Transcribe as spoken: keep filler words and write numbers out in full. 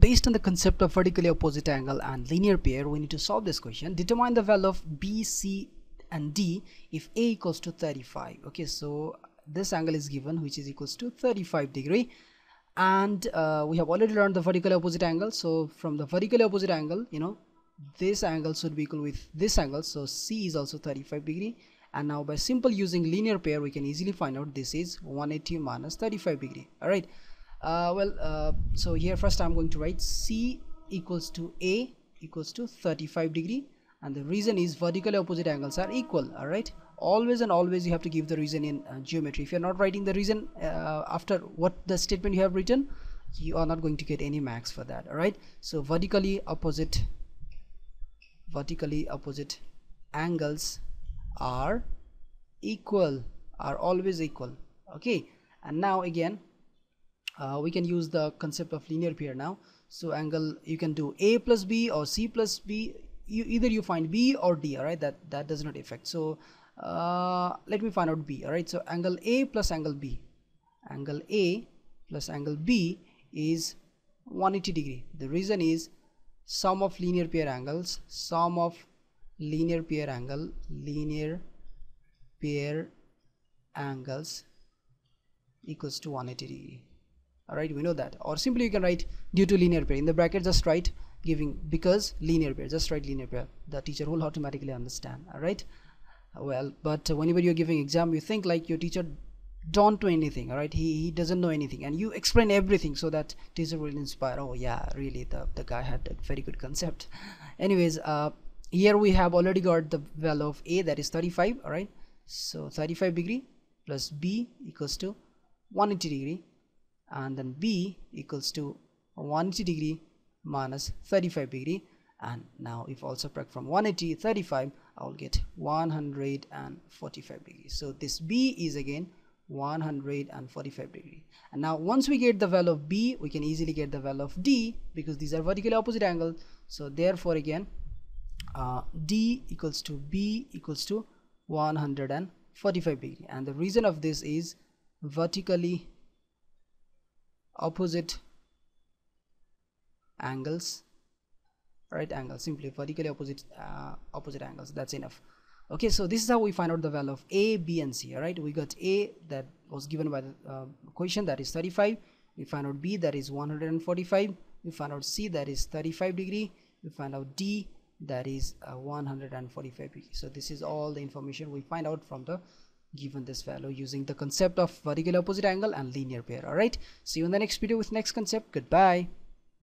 Based on the concept of vertically opposite angle and linear pair, we need to solve this question. Determine the value of B, C and D if A equals to thirty-five. Okay, so this angle is given, which is equals to thirty-five degree, and uh, we have already learned the vertically opposite angle. So from the vertically opposite angle, you know, this angle should be equal with this angle, so C is also thirty-five degree. And now by simple using linear pair, we can easily find out this is one eighty minus thirty-five degree. All right, uh, well uh, so here first I'm going to write C equals to A equals to thirty-five degree, and the reason is vertically opposite angles are equal. All right, always and always you have to give the reason in uh, geometry. If you're not writing the reason uh, after what the statement you have written, you are not going to get any marks for that. All right, so vertically opposite vertically opposite angles are equal, are always equal. Okay, and now again uh, we can use the concept of linear pair now. So angle, you can do A plus B or C plus B, you either you find B or D. All right, that that does not affect. So uh, let me find out B. All right, so angle A plus angle B, angle A plus angle B is one eighty degree. The reason is sum of linear pair angles, sum of linear pair angle linear pair angles equals to one eighty degree. All right, we know that. Or simply you can write due to linear pair in the bracket, just write giving because linear pair, just write linear pair, the teacher will automatically understand. All right, well, but whenever you're giving exam, you think like your teacher don't know anything. All right, he, he doesn't know anything, and you explain everything so that teacher will inspire. Oh yeah, really the, the guy had a very good concept. Anyways, uh here we have already got the value of A, that is thirty-five. All right, so thirty-five degree plus B equals to one eighty degree, and then B equals to one eighty degree minus thirty-five degree. And now if I'll subtract from one eighty thirty-five, I'll get one forty-five degree. So this B is again one forty-five degree. And now once we get the value of B, we can easily get the value of D, because these are vertically opposite angles. So therefore again Uh, D equals to B equals to one forty-five degree, and the reason of this is vertically opposite angles, right angle, simply vertically opposite uh, opposite angles, that's enough. Okay, so this is how we find out the value of A, B and C. All right, we got A that was given by the uh, question, that is thirty-five. We find out B, that is one forty-five. We find out C, that is thirty-five degree. We find out D, that is uh, one forty-five degree. So this is all the information we find out from the given this value using the concept of vertical opposite angle and linear pair. All right, see you in the next video with next concept. Goodbye.